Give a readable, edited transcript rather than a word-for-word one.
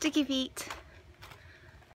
Sticky feet.